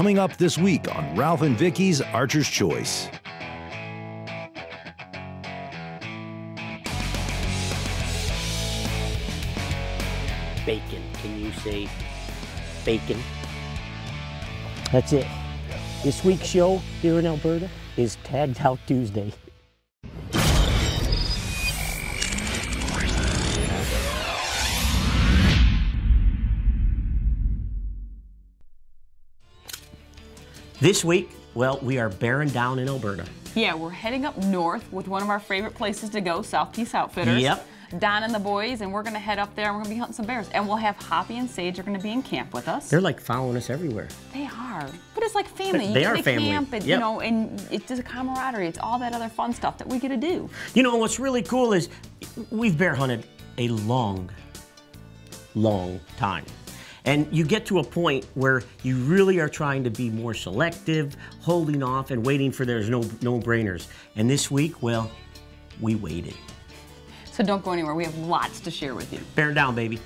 Coming up this week on Ralph and Vicky's Archer's Choice. Bacon. Can you say bacon? That's it. This week's show here in Alberta is Tagged Out Tuesday. This week, well, we are bearing down in Alberta. Yeah, we're heading up north with one of our favorite places to go, South Peace Outfitters. Yep. Don and the boys, and we're going to head up there, and we're going to be hunting some bears. And we'll have Hoppy and Sage are going to be in camp with us. They're like following us everywhere. They are. But it's like family. They are family. You camp, and, yep. You know, and it's just a camaraderie. It's all that other fun stuff that we get to do. You know, what's really cool is we've bear hunted a long, long time. And you get to a point where you really are trying to be more selective, holding off and waiting for there's no-brainers. And this week, well, we waited. So don't go anywhere. We have lots to share with you. Bear down, baby.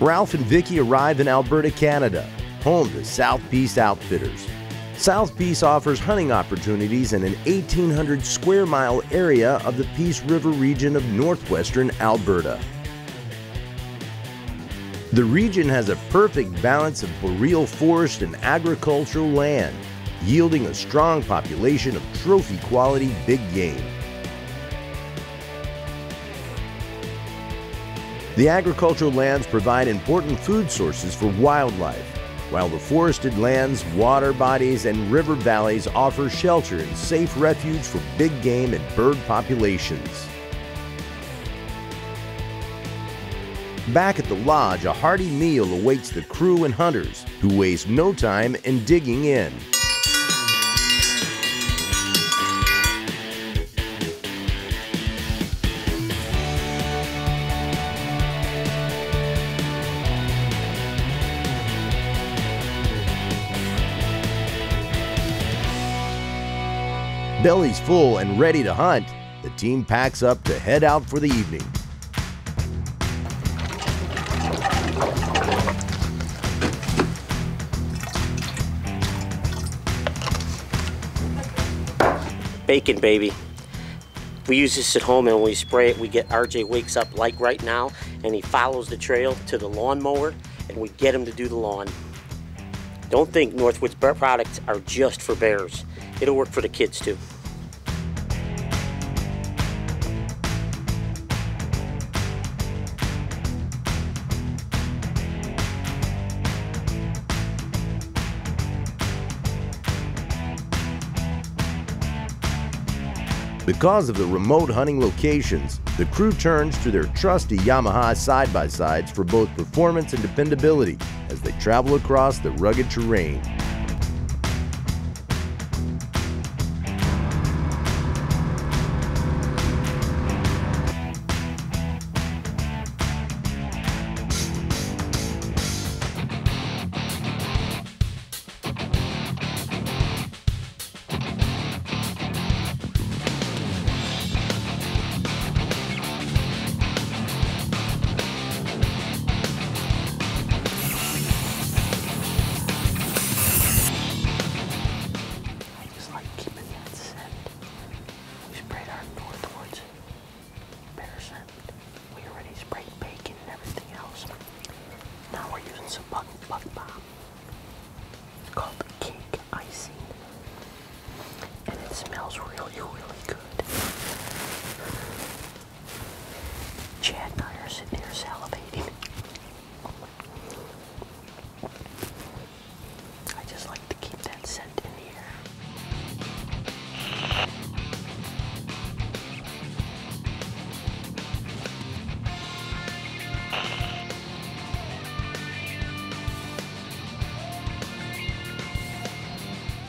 Ralph and Vicky arrive in Alberta, Canada, home to South Peace Outfitters. South Peace offers hunting opportunities in an 1,800 square mile area of the Peace River region of northwestern Alberta. The region has a perfect balance of boreal forest and agricultural land, yielding a strong population of trophy quality big game. The agricultural lands provide important food sources for wildlife, while the forested lands, water bodies, and river valleys offer shelter and safe refuge for big game and bird populations. Back at the lodge, a hearty meal awaits the crew and hunters, who waste no time in digging in. Bellies full and ready to hunt, the team packs up to head out for the evening. Bacon, baby. We use this at home, and when we spray it, we get RJ wakes up like right now, and he follows the trail to the lawnmower, and we get him to do the lawn. Don't think Northwood's products are just for bears. It'll work for the kids too. Because of the remote hunting locations, the crew turns to their trusty Yamaha side-by-sides for both performance and dependability as they travel across the rugged terrain.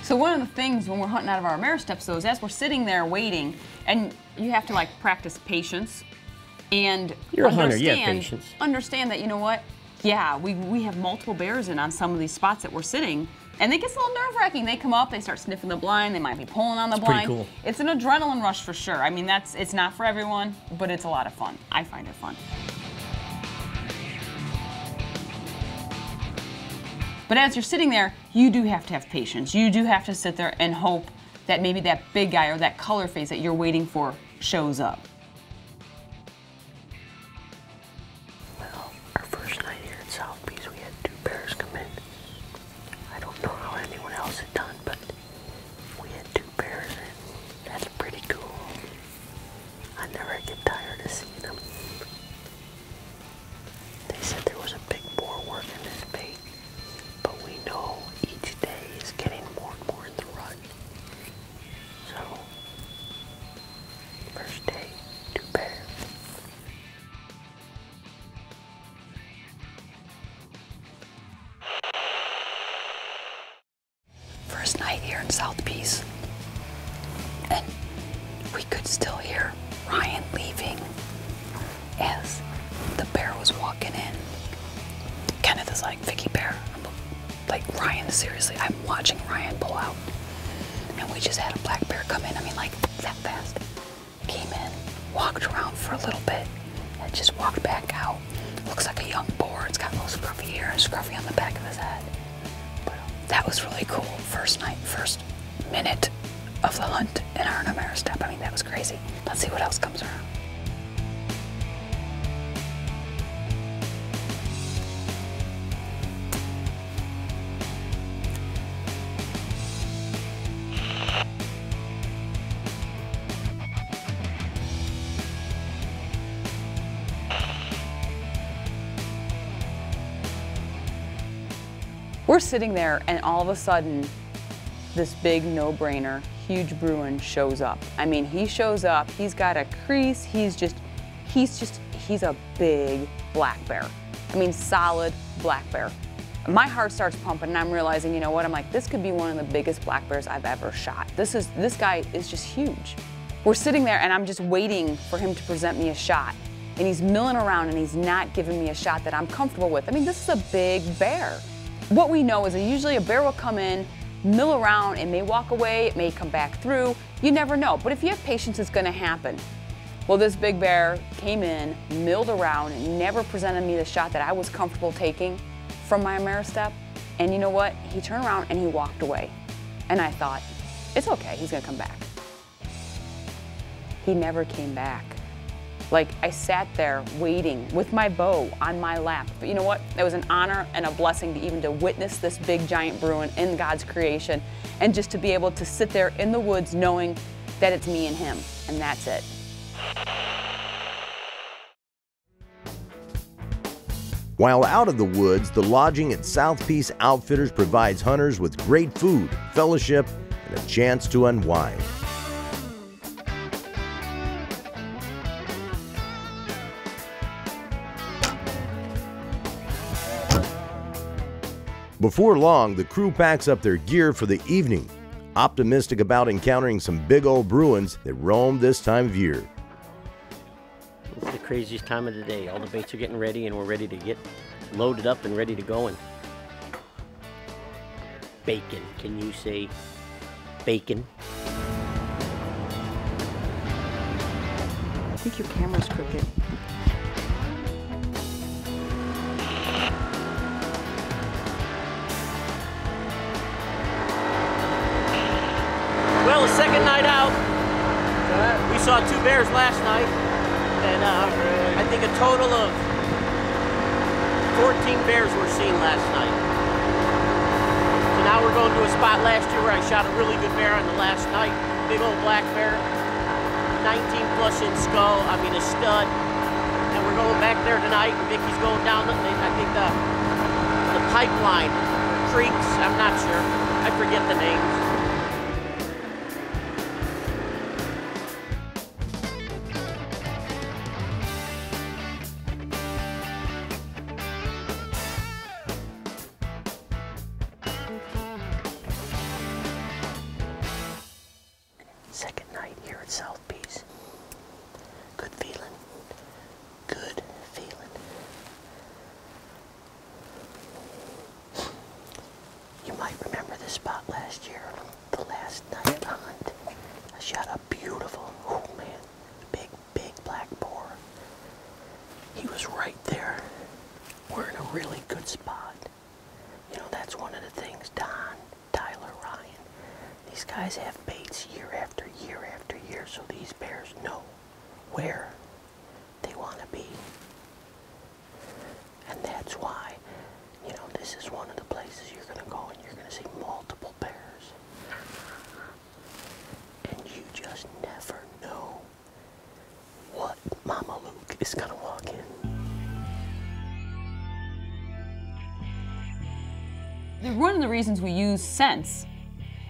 So one of the things when we're hunting out of our Ameristeps though is as we're sitting there waiting, and you have to like practice patience and you're understand, a hunter, you have patience. Understand that, you know what, yeah, we have multiple bears in on some of these spots that we're sitting, And it gets a little nerve-wracking. They come up, they start sniffing the blind, they might be pulling on the blind. Pretty cool. It's an adrenaline rush for sure. I mean, it's not for everyone, but it's a lot of fun. I find it fun. But as you're sitting there, you do have to have patience. You do have to sit there and hope that maybe that big guy or that color phase that you're waiting for shows up. Well, our first night here at South Peace, we had two pairs come in. I don't know how anyone else had done, but we had two pairs in. That's pretty cool. I never get tired of seeing them. They said there was a big boar working this bait, but we know each day is getting more and more in the rut. So, first day, two pairs. First night here in South Peace, and we could still hear Ryan leaving as the bear was walking in. Kenneth is like, Vicky Bear. Like, Ryan, seriously, I'm watching Ryan pull out. And we just had a black bear come in, I mean, like, that fast. Came in, walked around for a little bit, and just walked back out. Looks like a young boar. It's got a little scruffy hair and scruffy on the back of his head. But that was really cool. First night, first minute of the hunt in our Ameristep. I mean, that was crazy. Let's see what else comes around. We're sitting there, and all of a sudden, this big no-brainer, huge Bruin shows up. I mean, he shows up, he's got a crease, he's a big black bear. I mean, solid black bear. My heart starts pumping, and I'm realizing, you know what, I'm like, this could be one of the biggest black bears I've ever shot. This guy is just huge. We're sitting there, and I'm just waiting for him to present me a shot. And he's milling around, and he's not giving me a shot that I'm comfortable with. I mean, this is a big bear. What we know is that usually a bear will come in, mill around, it may walk away, it may come back through, you never know. But if you have patience, it's gonna happen. Well, this big bear came in, milled around, and never presented me the shot that I was comfortable taking from my Ameristep. And you know what? He turned around and he walked away. And I thought, it's okay, he's gonna come back. He never came back. Like, I sat there waiting with my bow on my lap. But you know what? It was an honor and a blessing to witness this big giant Bruin in God's creation and just to be able to sit there in the woods knowing that it's me and him, and that's it. While out of the woods, the lodging at South Peace Outfitters provides hunters with great food, fellowship, and a chance to unwind. Before long, the crew packs up their gear for the evening, optimistic about encountering some big old Bruins that roam this time of year. It's the craziest time of the day. All the baits are getting ready, and we're ready to get loaded up and ready to go. And bacon, can you say bacon? I think your camera's crooked. Second night out, we saw two bears last night, and I think a total of 14 bears were seen last night. So now we're going to a spot last year where I shot a really good bear on the last night, big old black bear, 19 plus in skull, I mean a stud, and we're going back there tonight, and Vicky's going down, I think the pipeline, creeks, I'm not sure, I forget the names. Remember he was right there. We're in a really good spot. You know, that's one of the things, Don, Tyler, Ryan, these guys have baits year after year after year, so these bears know where they want to be. And that's why, you know, this is one of the places you're going to go and you're going to see multiple bears. And you just never know what Mama Luke is going to walk in. One of the reasons we use scents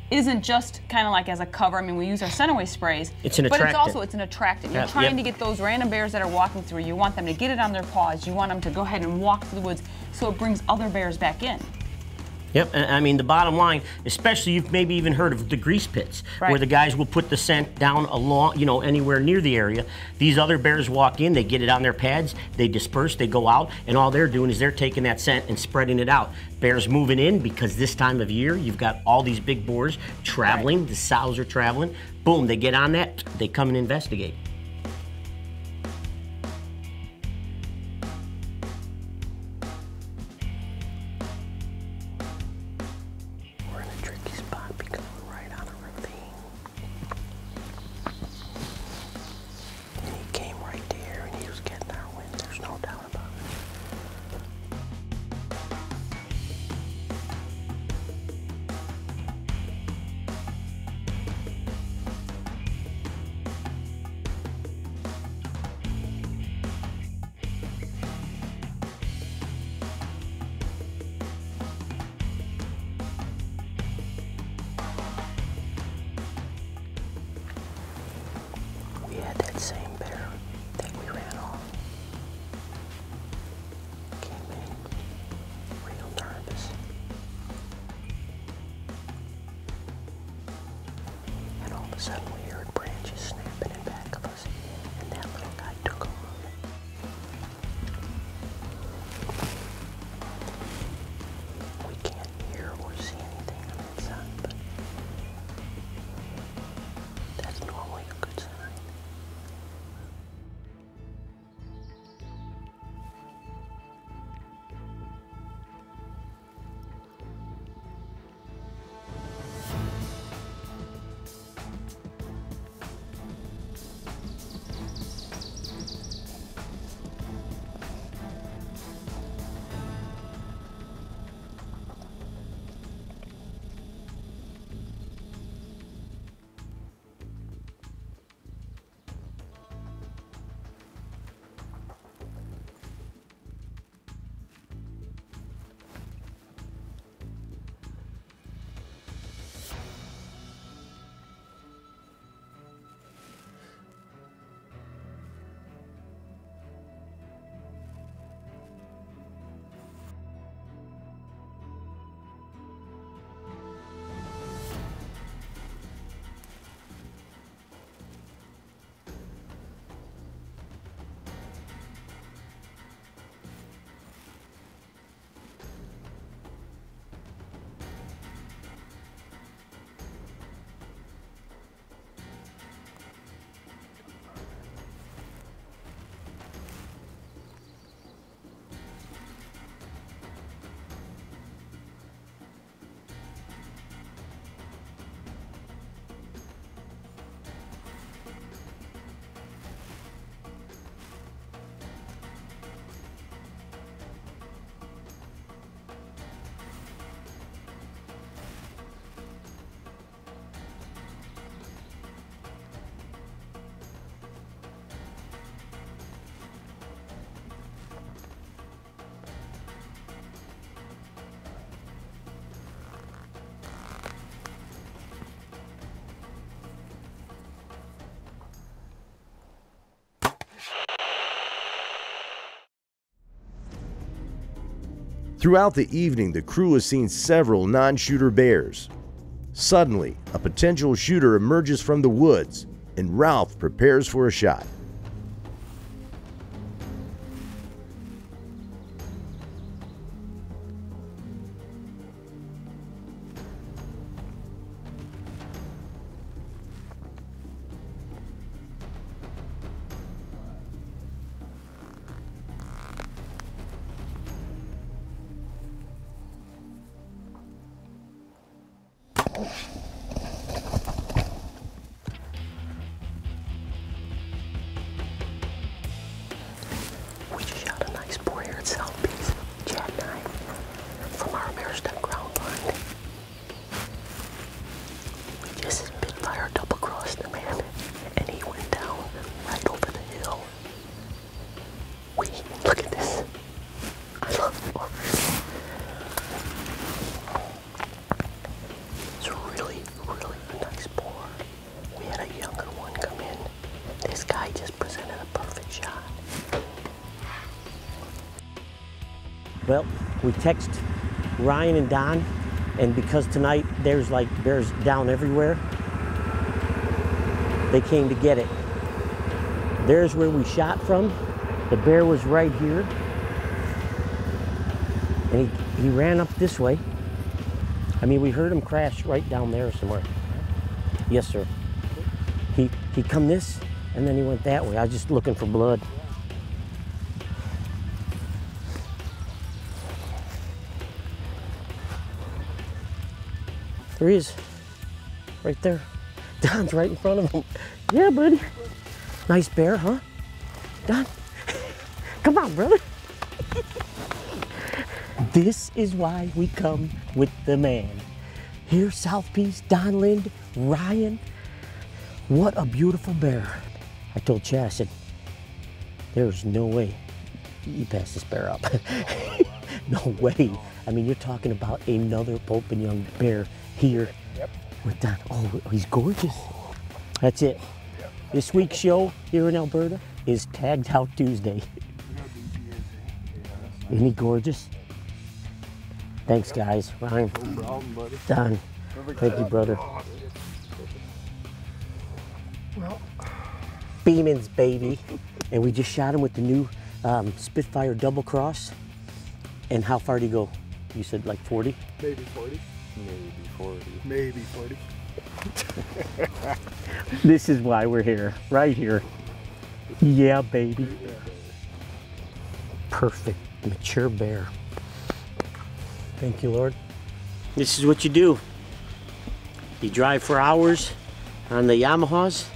isn't just kind of like as a cover. I mean, we use our scentaway sprays. It's an attractant. But it's also, it's an attractant. You're trying to get those random bears that are walking through. You want them to get it on their paws. You want them to go ahead and walk through the woods so it brings other bears back in. Yep, I mean, the bottom line, especially you've maybe even heard of the grease pits, where the guys will put the scent down along, you know, anywhere near the area. These other bears walk in, they get it on their pads, they disperse, they go out, and all they're doing is they're taking that scent and spreading it out. Bears moving in because this time of year, you've got all these big boars traveling, the sows are traveling, boom, they get on that, they come and investigate. Suddenly we heard branches snapping in back of us, and that little guy took them off. We can't hear or see anything on that side, but that's normally a good Throughout the evening, the crew has seen several non-shooter bears. Suddenly, a potential shooter emerges from the woods, and Ralph prepares for a shot. We just shot a nice boar here at South Peace, Chad and I, from our Ameristeps ground blind. We just Spitfire Double Crossed the man, and he went down right over the hill. Look at this. I love it already. It's a really, really nice boar. We had a younger one come in. This guy just presented a perfect shot. Well, we text Ryan and Don, and because tonight there's like bears down everywhere, they came to get it. There's where we shot from. The bear was right here, and he ran up this way. I mean, we heard him crash right down there somewhere. Yes, sir. He come this, and then he went that way. I was just looking for blood. There he is, right there. Don's right in front of him. Yeah, buddy. Nice bear, huh, Don? Come on, brother. This is why we come with the man. Here, South Peace, Don Lind, Ryan. What a beautiful bear. I told Chad, I said, there's no way you pass this bear up. No way. I mean, you're talking about another Pope and Young bear here with Don. Oh, he's gorgeous. That's it. This week's show here in Alberta is Tagged Out Tuesday. Isn't he gorgeous? Thanks, guys. Ryan, Don, thank you, brother. Beeman's baby. And we just shot him with the new Spitfire Double Cross. And how far did he go? You said like 40? Maybe 40. Maybe 40. Maybe 40. This is why we're here, right here. Yeah, baby. Perfect, mature bear. Thank you, Lord. This is what you do. You drive for hours on the Yamahas,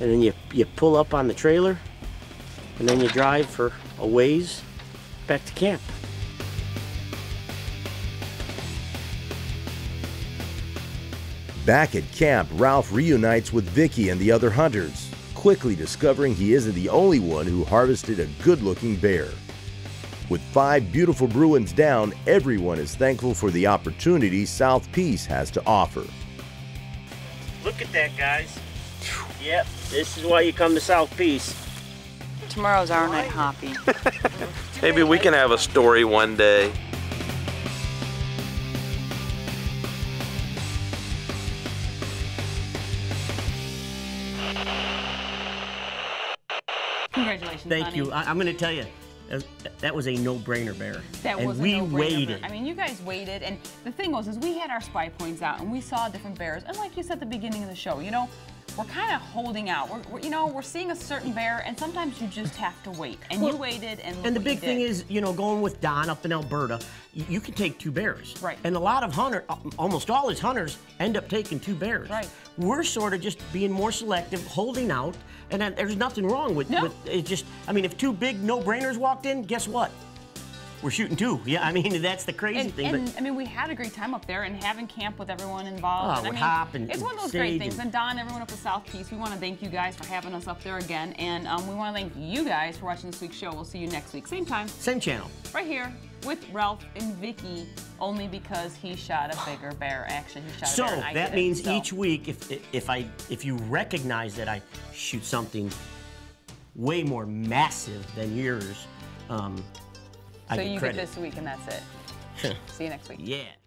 and then you pull up on the trailer, and then you drive for a ways back to camp. Back at camp, Ralph reunites with Vicky and the other hunters, quickly discovering he isn't the only one who harvested a good-looking bear. With 5 beautiful Bruins down, everyone is thankful for the opportunity South Peace has to offer. Look at that, guys. Yep, this is why you come to South Peace. Tomorrow's our night hopping. Maybe we can have a story one day. Congratulations, Thank you. I'm going to tell you. That was a no-brainer bear. That was a no-brainer. And we waited. I mean, you guys waited, and the thing was, is we had our spy points out, and we saw different bears. And like you said at the beginning of the show, you know, we're kind of holding out. We're seeing a certain bear, and sometimes you just have to wait. And well, you waited, and the big thing is, you know, going with Don up in Alberta, you can take 2 bears. Right. And a lot of hunters, almost all his hunters, end up taking 2 bears. Right. We're sort of just being more selective, holding out. And then there's nothing wrong with, no. It's just, I mean, if 2 big no-brainers walked in, guess what? We're shooting 2. Yeah, I mean, that's the crazy thing. And, I mean, we had a great time up there and having camp with everyone involved. Oh, and, it's one of those great things. And Don, everyone up at South Peace, we want to thank you guys for having us up there again. And we want to thank you guys for watching this week's show. We'll see you next week. Same time. Same channel. Right here with Ralph and Vicky, only because he shot a bigger bear. Actually, he shot a bear and I didn't. So that means each week, if you recognize that I shoot something way more massive than yours, so you get this week, and that's it. See you next week. Yeah.